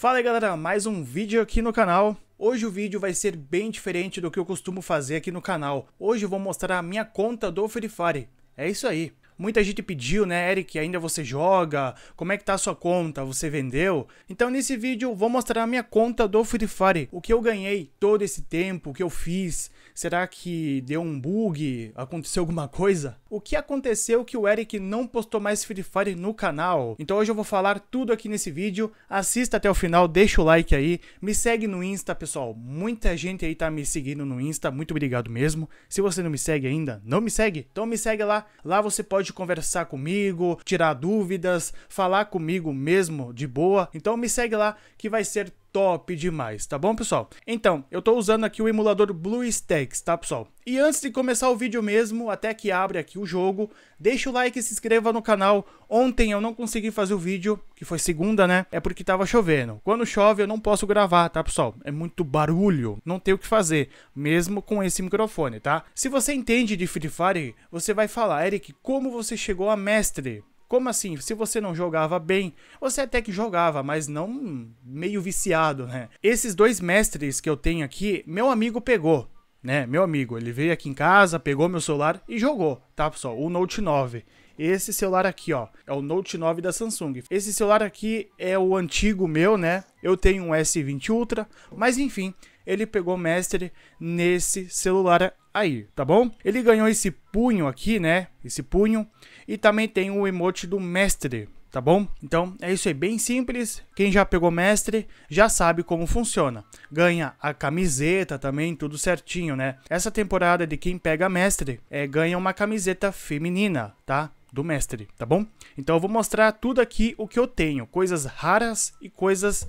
Fala aí galera, mais um vídeo aqui no canal. Hoje o vídeo vai ser bem diferente do que eu costumo fazer aqui no canal. Hoje eu vou mostrar a minha conta do Free Fire, é isso aí. Muita gente pediu, né, Eric, ainda você joga? Como é que tá a sua conta? Você vendeu? Então nesse vídeo eu vou mostrar a minha conta do Free Fire. O que eu ganhei todo esse tempo, o que eu fiz. Será que deu um bug? Aconteceu alguma coisa? O que aconteceu que o Eric não postou mais Free Fire no canal? Então hoje eu vou falar tudo aqui nesse vídeo. Assista até o final, deixa o like aí. Me segue no Insta, pessoal. Muita gente aí tá me seguindo no Insta, muito obrigado mesmo. Se você não me segue ainda, não me segue? Então me segue lá. Lá você pode conversar comigo, tirar dúvidas, falar comigo mesmo de boa. Então me segue lá que vai ser top demais, tá bom, pessoal? Então, eu tô usando aqui o emulador BlueStacks, tá, pessoal? E antes de começar o vídeo mesmo, até que abre aqui o jogo, deixa o like e se inscreva no canal. Ontem eu não consegui fazer o vídeo, que foi segunda, né? É porque tava chovendo. Quando chove eu não posso gravar, tá, pessoal? É muito barulho, não tem o que fazer, mesmo com esse microfone, tá? Se você entende de Free Fire, você vai falar, Eric, como você chegou a mestre? Como assim? Se você não jogava bem, você até que jogava, mas não meio viciado, né? Esses dois mestres que eu tenho aqui, meu amigo pegou, né? Meu amigo, ele veio aqui em casa, pegou meu celular e jogou, tá, pessoal? O Note 9. Esse celular aqui, ó, é o Note 9 da Samsung. Esse celular aqui é o antigo meu, né? Eu tenho um S20 Ultra, mas enfim, ele pegou mestre nesse celular aí, tá bom? Ele ganhou esse punho aqui, né? Esse punho. E também tem o emote do mestre, tá bom? Então, é isso aí, bem simples. Quem já pegou mestre, já sabe como funciona. Ganha a camiseta também, tudo certinho, né? Essa temporada de quem pega mestre, ganha uma camiseta feminina, tá? Do mestre, tá bom? Então eu vou mostrar tudo aqui o que eu tenho, coisas raras e coisas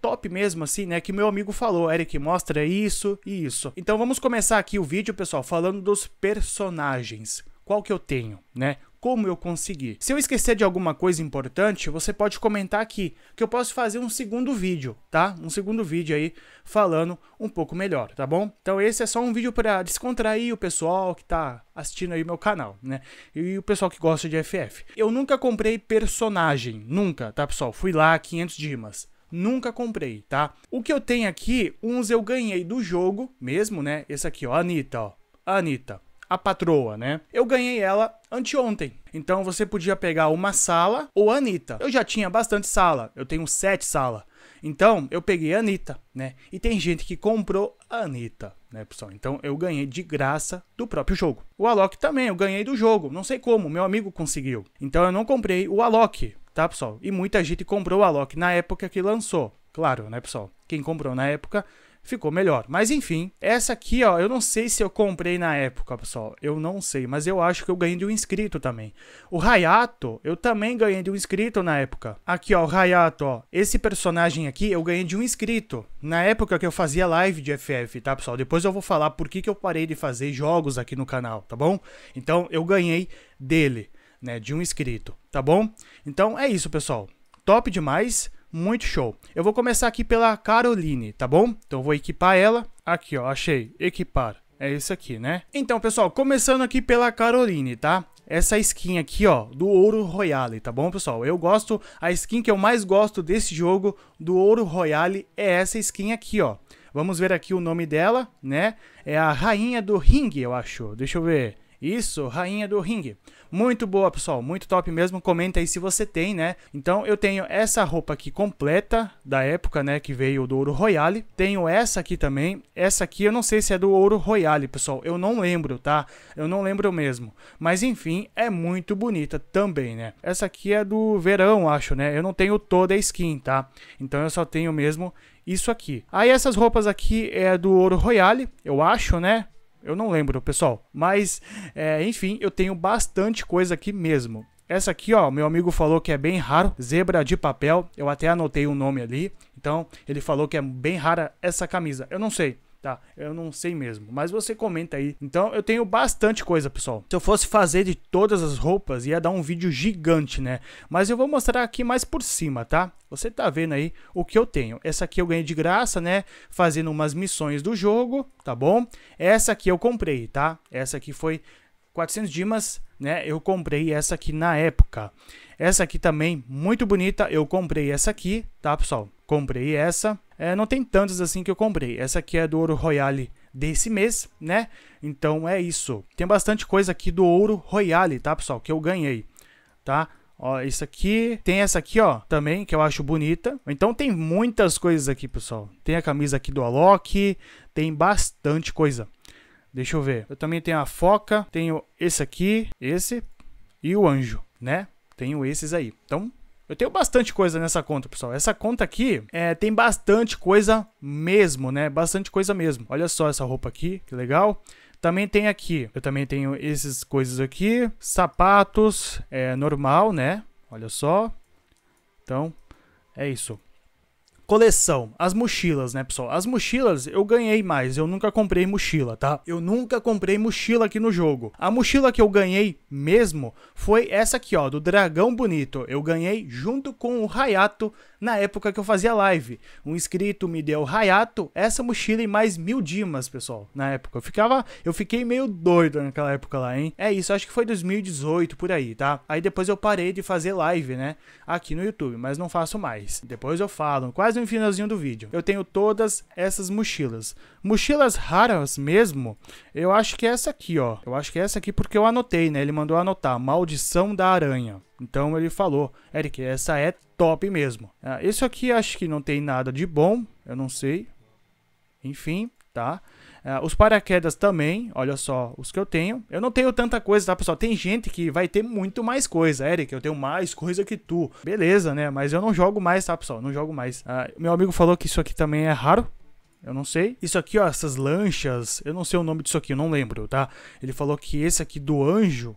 top mesmo assim, né, que meu amigo falou, Eric, mostra isso e isso. Então vamos começar aqui o vídeo, pessoal, falando dos personagens, qual que eu tenho, né, como eu consegui. Se eu esquecer de alguma coisa importante, você pode comentar aqui, que eu posso fazer um segundo vídeo, tá, um segundo vídeo aí, falando um pouco melhor, tá bom? Então esse é só um vídeo para descontrair o pessoal que tá assistindo aí meu canal, né? E o pessoal que gosta de FF. Eu nunca comprei personagem, nunca, tá, pessoal? Fui lá, 500 dimas. Nunca comprei, tá? O que eu tenho aqui, uns eu ganhei do jogo mesmo, né? Esse aqui, ó, Anitta, ó. Anitta, a patroa, né? Eu ganhei ela anteontem. Então você podia pegar uma sala ou a Anitta. Eu já tinha bastante sala, eu tenho 7 salas. Então, eu peguei a Anitta, né? E tem gente que comprou a Anitta, né, pessoal? Então, eu ganhei de graça do próprio jogo. O Alok também, eu ganhei do jogo. Não sei como, meu amigo conseguiu. Então, eu não comprei o Alok, tá, pessoal? E muita gente comprou o Alok na época que lançou. Claro, né, pessoal? Quem comprou na época ficou melhor. Mas, enfim, essa aqui, ó, eu não sei se eu comprei na época, pessoal. Eu não sei, mas eu acho que eu ganhei de um inscrito também. O Hayato, eu também ganhei de um inscrito na época. Aqui, ó, o Hayato, ó. Esse personagem aqui, eu ganhei de um inscrito. Na época que eu fazia live de FF, tá, pessoal? Depois eu vou falar por que eu parei de fazer jogos aqui no canal, tá bom? Então, eu ganhei dele, né, de um inscrito, tá bom? Então, é isso, pessoal. Top demais. Muito show. Eu vou começar aqui pela Caroline, tá bom? Então eu vou equipar ela. Aqui, ó, achei. Equipar. É esse aqui, né? Então, pessoal, começando aqui pela Caroline, tá? Essa skin aqui, ó, do Ouro Royale, tá bom, pessoal? Eu gosto, a skin que eu mais gosto desse jogo, do Ouro Royale, é essa skin aqui, ó. Vamos ver aqui o nome dela, né? É a Rainha do Ringue, eu acho. Deixa eu ver. Isso, Rainha do Ringue. Muito boa, pessoal. Muito top mesmo. Comenta aí se você tem, né? Então, eu tenho essa roupa aqui completa da época, né? Que veio do Ouro Royale. Tenho essa aqui também. Essa aqui eu não sei se é do Ouro Royale, pessoal. Eu não lembro, tá? Eu não lembro mesmo. Mas, enfim, é muito bonita também, né? Essa aqui é do verão, acho, né? Eu não tenho toda a skin, tá? Então, eu só tenho mesmo isso aqui. Aí, essas roupas aqui é do Ouro Royale, eu acho, né? Eu não lembro, pessoal, mas, enfim, eu tenho bastante coisa aqui mesmo. Essa aqui, ó, meu amigo falou que é bem raro, zebra de papel, eu até anotei o nome ali, então ele falou que é bem rara essa camisa, eu não sei, tá, eu não sei mesmo, mas você comenta aí. Então, eu tenho bastante coisa, pessoal. Se eu fosse fazer de todas as roupas, ia dar um vídeo gigante, né, mas eu vou mostrar aqui mais por cima, tá? Você tá vendo aí o que eu tenho. Essa aqui eu ganhei de graça, né? Fazendo umas missões do jogo, tá bom? Essa aqui eu comprei, tá? Essa aqui foi 400 dimas né? Eu comprei essa aqui na época. Essa aqui também, muito bonita. Eu comprei essa aqui, tá, pessoal? Comprei essa. É, não tem tantas assim que eu comprei. Essa aqui é do Ouro Royale desse mês, né? Então é isso. Tem bastante coisa aqui do Ouro Royale, tá, pessoal? Que eu ganhei, tá? Ó, isso aqui. Tem essa aqui, ó, também, que eu acho bonita. Então tem muitas coisas aqui, pessoal. Tem a camisa aqui do Alok. Tem bastante coisa. Deixa eu ver. Eu também tenho a foca. Tenho esse aqui, esse e o anjo, né? Tenho esses aí. Então, eu tenho bastante coisa nessa conta, pessoal. Essa conta aqui tem bastante coisa mesmo, né? Bastante coisa mesmo. Olha só essa roupa aqui, que legal. Também tem aqui. Eu também tenho essas coisas aqui. Sapatos, normal, né? Olha só. Então, é isso. Coleção, as mochilas, né, pessoal? As mochilas eu ganhei mais, eu nunca comprei mochila, tá? Eu nunca comprei mochila aqui no jogo. A mochila que eu ganhei mesmo foi essa aqui, ó, do Dragão Bonito. Eu ganhei junto com o Hayato na época que eu fazia live. Um inscrito me deu Hayato, essa mochila e mais 1000 dimas, pessoal, na época. Eu fiquei meio doido naquela época lá, hein? É isso, acho que foi 2018, por aí, tá? Aí depois eu parei de fazer live, né, aqui no YouTube, mas não faço mais. Depois eu falo, quase no finalzinho do vídeo. Eu tenho todas essas mochilas. Mochilas raras mesmo, eu acho que é essa aqui, ó. Eu acho que é essa aqui porque eu anotei, né? Ele mandou anotar. Maldição da Aranha. Então ele falou, Eric, essa é top mesmo. Isso aqui acho que não tem nada de bom. Eu não sei. Enfim, tá? Os paraquedas também, olha só os que eu tenho. Eu não tenho tanta coisa, tá, pessoal? Tem gente que vai ter muito mais coisa. Eric, eu tenho mais coisa que tu. Beleza, né? Mas eu não jogo mais, tá, pessoal? Não jogo mais. Meu amigo falou que isso aqui também é raro. Eu não sei. Isso aqui, ó, essas lanchas. Eu não sei o nome disso aqui, eu não lembro, tá? Ele falou que esse aqui do anjo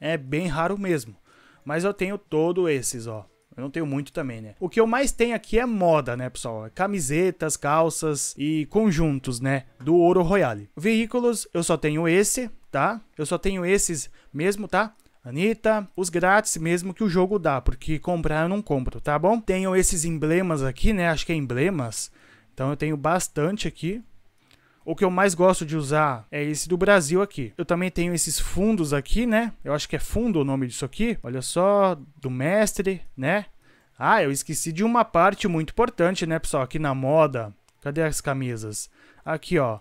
é bem raro mesmo. Mas eu tenho todos esses, ó. Eu não tenho muito também, né? O que eu mais tenho aqui é moda, né, pessoal? Camisetas, calças e conjuntos, né? Do Ouro Royale. Veículos, eu só tenho esse, tá? Eu só tenho esses mesmo, tá? Anitta, os grátis mesmo que o jogo dá, porque comprar eu não compro, tá bom? Tenho esses emblemas aqui, né? Acho que é emblemas. Então eu tenho bastante aqui. O que eu mais gosto de usar é esse do Brasil aqui. Eu também tenho esses fundos aqui, né? Eu acho que é fundo o nome disso aqui. Olha só, do mestre, né? Ah, eu esqueci de uma parte muito importante, né, pessoal? Aqui na moda. Cadê as camisas? Aqui, ó.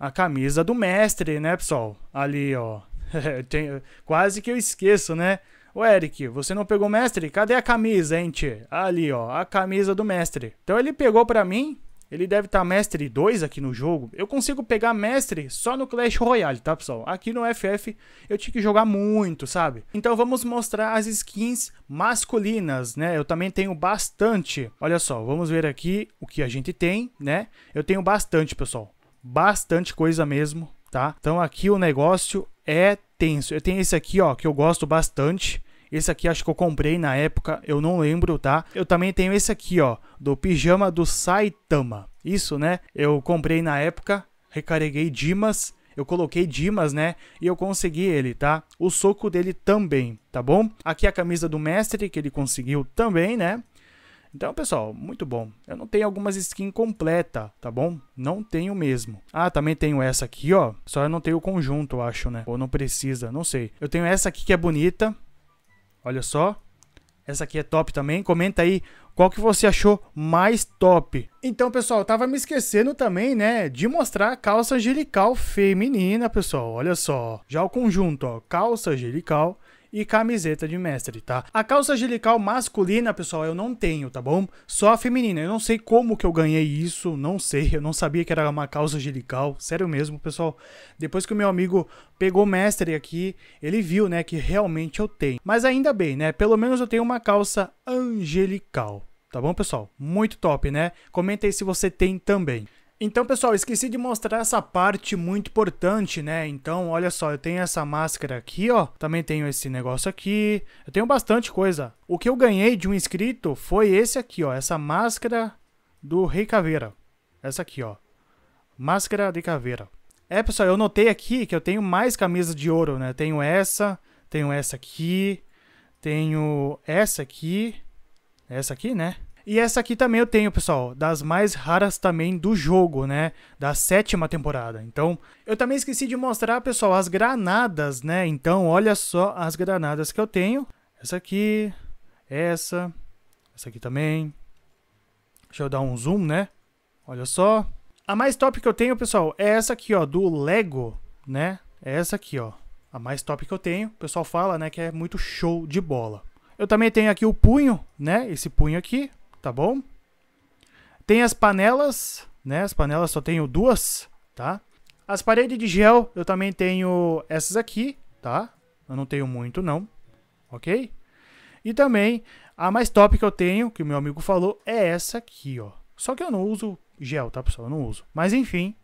A camisa do mestre, né, pessoal? Ali, ó. Quase que eu esqueço, né? Ô, Eric, você não pegou o mestre? Cadê a camisa, hein, tchê? Ali, ó. A camisa do mestre. Então ele pegou pra mim... Ele deve estar Mestre 2 aqui no jogo. Eu consigo pegar Mestre só no Clash Royale, tá, pessoal? Aqui no FF eu tinha que jogar muito, sabe? Então vamos mostrar as skins masculinas, né? Eu também tenho bastante. Olha só, vamos ver aqui o que a gente tem, né? Eu tenho bastante, pessoal. Bastante coisa mesmo, tá? Então aqui o negócio é tenso. Eu tenho esse aqui, ó, que eu gosto bastante. Esse aqui acho que eu comprei na época, eu não lembro, tá? Eu também tenho esse aqui, ó, do pijama do Saitama. Isso, né? Eu comprei na época, recarreguei Dimas, eu coloquei Dimas, né? E eu consegui ele, tá? O soco dele também, tá bom? Aqui a camisa do mestre, que ele conseguiu também, né? Então, pessoal, muito bom. Eu não tenho algumas skins completas, tá bom? Não tenho mesmo. Ah, também tenho essa aqui, ó. Só eu não tenho o conjunto, eu acho, né? Ou não precisa, não sei. Eu tenho essa aqui que é bonita. Olha só, essa aqui é top também. Comenta aí qual que você achou mais top. Então, pessoal, eu tava me esquecendo também, né, de mostrar a calça angelical feminina, pessoal. Olha só, já o conjunto, ó, calça angelical e camiseta de mestre, tá? A calça angelical masculina, pessoal, eu não tenho, tá bom? Só a feminina. Eu não sei como que eu ganhei isso, não sei. Eu não sabia que era uma calça angelical, sério mesmo, pessoal. Depois que o meu amigo pegou mestre aqui, ele viu, né, que realmente eu tenho. Mas ainda bem, né? Pelo menos eu tenho uma calça angelical, tá bom, pessoal? Muito top, né? Comenta aí se você tem também. Então, pessoal, esqueci de mostrar essa parte muito importante, né? Então, olha só, eu tenho essa máscara aqui, ó. Também tenho esse negócio aqui. Eu tenho bastante coisa. O que eu ganhei de um inscrito foi esse aqui, ó. Essa máscara do Rei Caveira. Essa aqui, ó. Máscara de Caveira. É, pessoal, eu notei aqui que eu tenho mais camisas de ouro, né? Tenho essa aqui, essa aqui, né? E essa aqui também eu tenho, pessoal, das mais raras também do jogo, né, da 7ª temporada. Então, eu também esqueci de mostrar, pessoal, as granadas, né, então olha só as granadas que eu tenho. Essa aqui, essa aqui também. Deixa eu dar um zoom, né, olha só. A mais top que eu tenho, pessoal, é essa aqui, ó, do Lego, né, é essa aqui, ó. A mais top que eu tenho, o pessoal fala, né, que é muito show de bola. Eu também tenho aqui o punho, né, esse punho aqui, tá bom? Tem as panelas, né, as panelas só tenho duas, tá? As paredes de gel, eu também tenho essas aqui, tá? Eu não tenho muito, não, ok? E também, a mais top que eu tenho, que o meu amigo falou, é essa aqui, ó. Só que eu não uso gel, tá, pessoal? Eu não uso. Mas, enfim,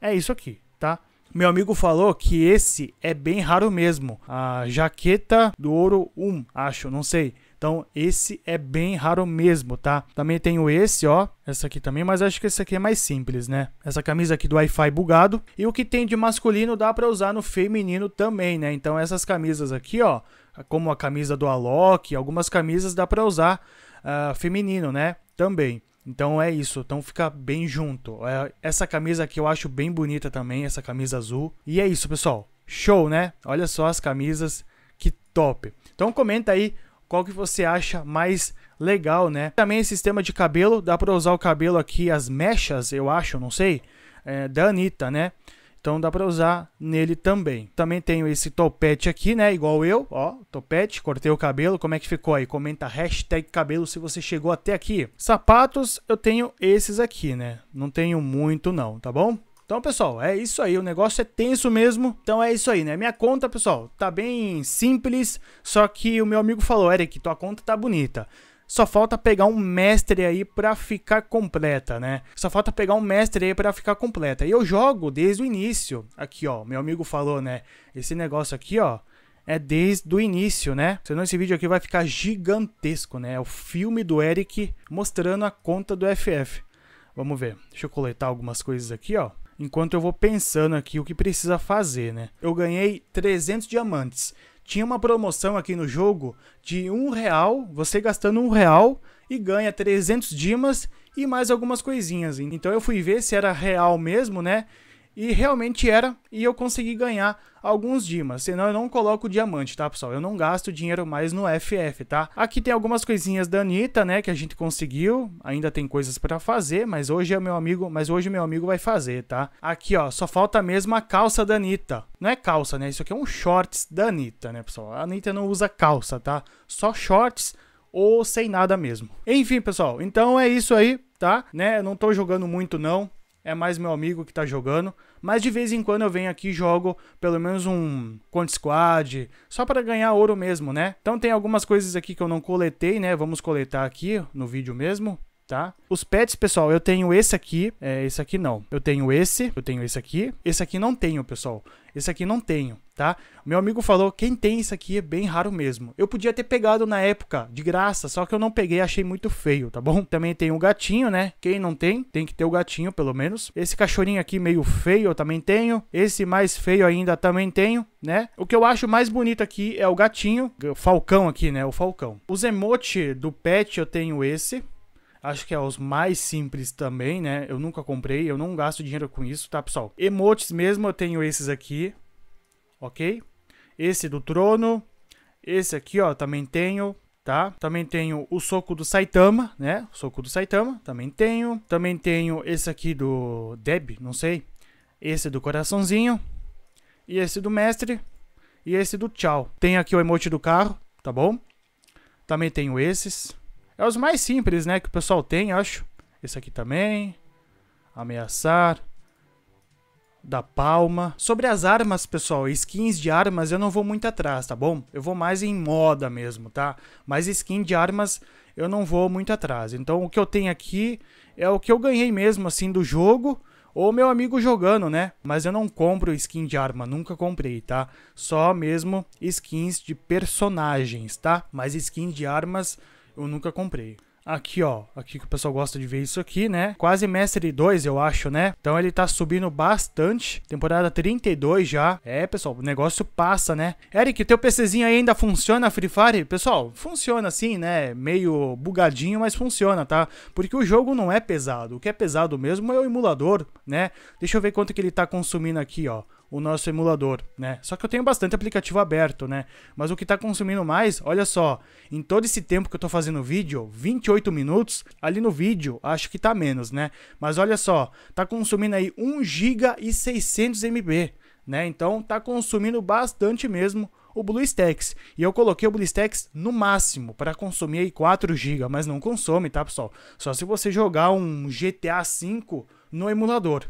é isso aqui, tá? Meu amigo falou que esse é bem raro mesmo, a jaqueta do ouro 1, acho, não sei. Então esse é bem raro mesmo, tá? Também tenho esse, ó, essa aqui também, mas acho que esse aqui é mais simples, né? Essa camisa aqui do Wi-Fi bugado. E o que tem de masculino dá pra usar no feminino também, né? Então essas camisas aqui, ó, como a camisa do Alok, algumas camisas dá pra usar feminino, né? Também. Então é isso, então fica bem junto. Essa camisa aqui eu acho bem bonita também, essa camisa azul. E é isso, pessoal. Show, né? Olha só as camisas, que top. Então comenta aí qual que você acha mais legal, né? Também esse sistema de cabelo, dá pra usar o cabelo aqui, as mechas, eu acho, não sei, da Anitta, né? Então dá pra usar nele também. Também tenho esse topete aqui, né? Igual eu, ó, topete, cortei o cabelo. Como é que ficou aí? Comenta hashtag cabelo se você chegou até aqui. Sapatos, eu tenho esses aqui, né? Não tenho muito não, tá bom? Então, pessoal, é isso aí. O negócio é tenso mesmo. Então é isso aí, né? Minha conta, pessoal, tá bem simples. Só que o meu amigo falou, Eric, tua conta tá bonita. Só falta pegar um mestre aí pra ficar completa, né? Só falta pegar um mestre aí pra ficar completa. E eu jogo desde o início. Aqui, ó, meu amigo falou, né? Esse negócio aqui, ó, é desde o início, né? Senão esse vídeo aqui vai ficar gigantesco, né? É o filme do Eric mostrando a conta do FF. Vamos ver. Deixa eu coletar algumas coisas aqui, ó. Enquanto eu vou pensando aqui o que precisa fazer, né? Eu ganhei 300 diamantes. Tinha uma promoção aqui no jogo de R$1, você gastando R$1 e ganha 300 dimas e mais algumas coisinhas. Então eu fui ver se era real mesmo, né? E realmente era, e eu consegui ganhar alguns dimas. Senão eu não coloco diamante, tá, pessoal? Eu não gasto dinheiro mais no FF, tá? Aqui tem algumas coisinhas da Anitta, né, que a gente conseguiu. Ainda tem coisas pra fazer, mas hoje é meu amigo, vai fazer, tá? Aqui, ó, só falta mesmo a calça da Anitta. Não é calça, né? Isso aqui é um shorts da Anitta, né, pessoal? A Anitta não usa calça, tá? Só shorts ou sem nada mesmo. Enfim, pessoal, então é isso aí, tá? Né? Eu não tô jogando muito, não. É mais meu amigo que tá jogando, mas de vez em quando eu venho aqui e jogo pelo menos um Conte Squad, só para ganhar ouro mesmo, né? Então tem algumas coisas aqui que eu não coletei, né? Vamos coletar aqui no vídeo mesmo, tá? Os pets, pessoal, eu tenho esse aqui, esse aqui não. Eu tenho esse aqui não tenho, pessoal. Esse aqui não tenho, tá? Meu amigo falou, quem tem isso aqui é bem raro mesmo. Eu podia ter pegado na época, de graça, só que eu não peguei, achei muito feio, tá bom? Também tem o gatinho, né? Quem não tem, tem que ter o gatinho, pelo menos. Esse cachorrinho aqui meio feio, eu também tenho. Esse mais feio ainda, também tenho, né? O que eu acho mais bonito aqui é o gatinho, o falcão aqui, né? O falcão. Os emotes do pet, eu tenho esse. Acho que é os mais simples também, né? Eu nunca comprei, eu não gasto dinheiro com isso, tá, pessoal? Emotes mesmo, eu tenho esses aqui, ok? Esse do trono, esse aqui, ó, também tenho, tá? Também tenho o soco do Saitama, né? O soco do Saitama, também tenho. Também tenho esse aqui do Deb, não sei. Esse do coraçãozinho. E esse do mestre. E esse do tchau. Tem aqui o emote do carro, tá bom? Também tenho esses. É os mais simples, né, que o pessoal tem, acho. Esse aqui também. Ameaçar. Da palma. Sobre as armas, pessoal, skins de armas eu não vou muito atrás, tá bom? Eu vou mais em moda mesmo, tá? Mas skin de armas eu não vou muito atrás. Então o que eu tenho aqui é o que eu ganhei mesmo, assim, do jogo. Ou meu amigo jogando, né? Mas eu não compro skin de arma, nunca comprei, tá? Só mesmo skins de personagens, tá? Mas skin de armas... eu nunca comprei. Aqui, ó, aqui que o pessoal gosta de ver isso aqui, né? Quase Mestre 2, eu acho, né? Então ele tá subindo bastante. Temporada 32 já. É, pessoal, o negócio passa, né? Eric, teu PCzinho aí ainda funciona, Free Fire? Pessoal, funciona assim, né? Meio bugadinho, mas funciona, tá? Porque o jogo não é pesado. O que é pesado mesmo é o emulador, né? Deixa eu ver quanto que ele tá consumindo aqui, ó. O nosso emulador, né? Só que eu tenho bastante aplicativo aberto, né? Mas o que tá consumindo mais, olha só, em todo esse tempo que eu tô fazendo vídeo, 28 minutos, ali no vídeo, acho que tá menos, né? Mas olha só, tá consumindo aí 1 GB e 600 MB, né? Então tá consumindo bastante mesmo o BlueStacks, e eu coloquei o BlueStacks no máximo, para consumir aí 4 GB, mas não consome, tá, pessoal? Só se você jogar um GTA V no emulador,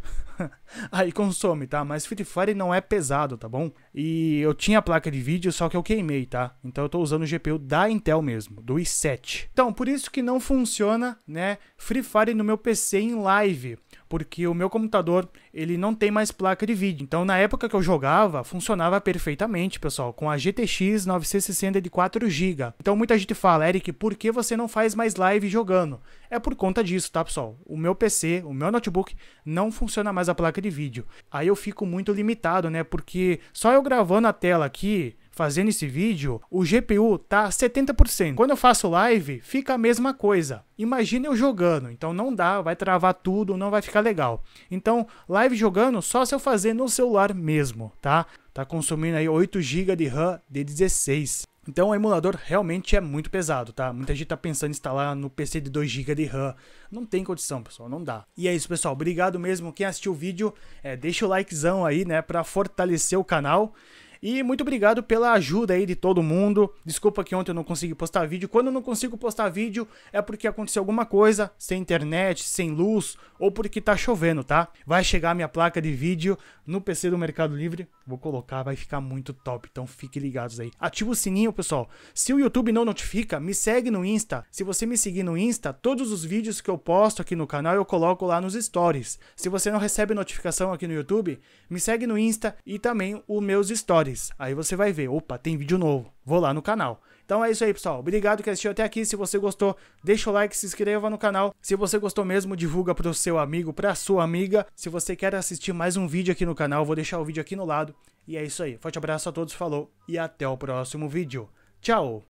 aí consome, tá? Mas Free Fire não é pesado, tá bom? E eu tinha a placa de vídeo, só que eu queimei, tá? Então eu tô usando o GPU da Intel mesmo, do i7. Então, por isso que não funciona, né, Free Fire no meu PC em live, porque o meu computador, ele não tem mais placa de vídeo. Então, na época que eu jogava, funcionava perfeitamente, pessoal, com a GTX 960 de 4 GB. Então, muita gente fala, Eric, por que você não faz mais live jogando? É por conta disso, tá, pessoal? O meu PC, o meu notebook, não funciona mais a placa de vídeo. Aí eu fico muito limitado, né? Porque só eu gravando a tela aqui, fazendo esse vídeo, o GPU tá 70%. Quando eu faço live, fica a mesma coisa. Imagina eu jogando. Então não dá, vai travar tudo, não vai ficar legal. Então, live jogando só se eu fazer no celular mesmo, tá? Tá consumindo aí 8 GB de RAM de 16. Então o emulador realmente é muito pesado, tá? Muita gente tá pensando em instalar no PC de 2 GB de RAM. Não tem condição, pessoal, não dá. E é isso, pessoal. Obrigado mesmo quem assistiu o vídeo. Deixa o likezão aí, né, pra fortalecer o canal. E muito obrigado pela ajuda aí de todo mundo. Desculpa que ontem eu não consegui postar vídeo. Quando eu não consigo postar vídeo, é porque aconteceu alguma coisa, sem internet, sem luz, ou porque tá chovendo, tá? Vai chegar a minha placa de vídeo no PC do Mercado Livre. Vou colocar, vai ficar muito top. Então fiquem ligados aí. Ativa o sininho, pessoal. Se o YouTube não notifica, me segue no Insta. Se você me seguir no Insta, todos os vídeos que eu posto aqui no canal, eu coloco lá nos stories. Se você não recebe notificação aqui no YouTube, me segue no Insta e também os meus stories. Aí você vai ver, opa, tem vídeo novo, vou lá no canal. Então é isso aí, pessoal, obrigado que assistiu até aqui. Se você gostou, deixa o like, se inscreva no canal. Se você gostou mesmo, divulga pro seu amigo, pra sua amiga. Se você quer assistir mais um vídeo aqui no canal, vou deixar o vídeo aqui no lado. E é isso aí, forte abraço a todos, falou e até o próximo vídeo. Tchau!